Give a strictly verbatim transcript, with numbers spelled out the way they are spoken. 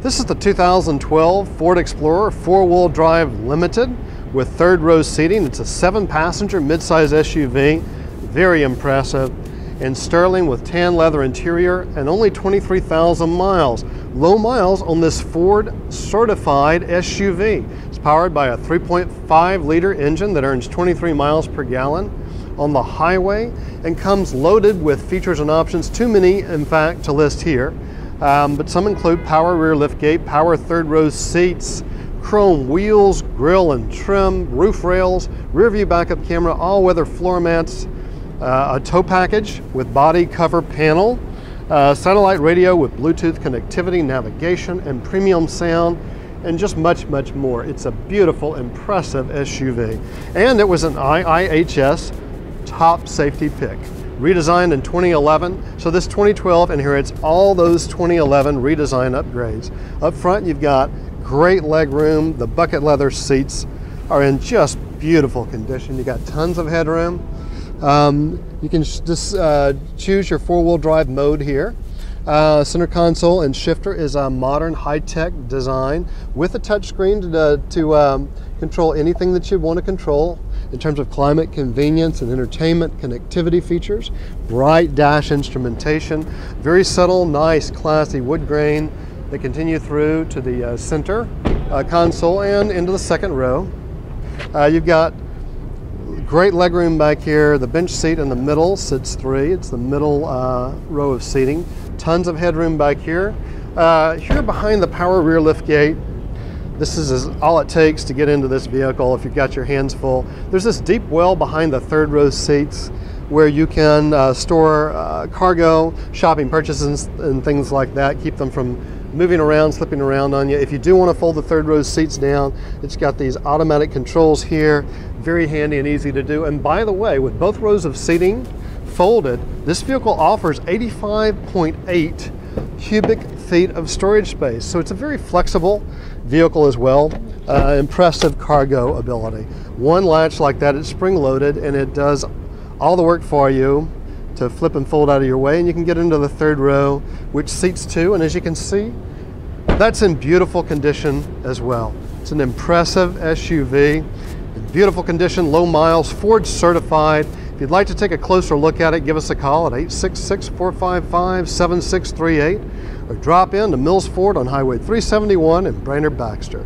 This is the two thousand twelve Ford Explorer four-wheel drive limited with third row seating. It's a seven passenger midsize S U V, very impressive, in sterling with tan leather interior and only twenty-three thousand miles. Low miles on this Ford certified S U V. It's powered by a three point five liter engine that earns twenty-three miles per gallon on the highway and comes loaded with features and options, too many in fact to list here. Um, but some include power rear liftgate, power third row seats, chrome wheels, grille and trim, roof rails, rear view backup camera, all weather floor mats, uh, a tow package with body cover panel, uh, satellite radio with Bluetooth connectivity, navigation and premium sound, and just much, much more. It's a beautiful, impressive S U V. And it was an I I H S top safety pick. Redesigned in twenty eleven, so this twenty twelve inherits all those twenty eleven redesign upgrades. Up front, you've got great leg room. The bucket leather seats are in just beautiful condition. You got tons of headroom. Um, you can just uh, choose your four-wheel drive mode here. Uh, center console and shifter is a modern high-tech design with a touchscreen to, uh, to um, control anything that you want to control in terms of climate, convenience, and entertainment connectivity features. Bright dash instrumentation, very subtle, nice, classy wood grain that continue through to the uh, center uh, console and into the second row. Uh, you've got great legroom back here. The bench seat in the middle sits three. It's the middle uh, row of seating. Tons of headroom back here. Uh, here behind the power rear lift gate, this is all it takes to get into this vehicle if you've got your hands full. There's this deep well behind the third row seats where you can uh, store uh, cargo, shopping purchases, and things like that. Keep them from moving around, slipping around on you. If you do want to fold the third row seats down, it's got these automatic controls here. Very handy and easy to do. And by the way, with both rows of seating folded, this vehicle offers eighty-five point eight cubic feet of storage space. So it's a very flexible vehicle as well. Uh, impressive cargo ability. One latch like that, it's spring-loaded, and it does all the work for you to flip and fold out of your way, and you can get into the third row, which seats two, and as you can see, that's in beautiful condition as well. It's an impressive S U V, in beautiful condition, low miles, Ford certified. If you'd like to take a closer look at it, give us a call at eight six six, four five five, seven six three eight or drop in to Mills Ford on Highway three seventy-one in Brainerd Baxter.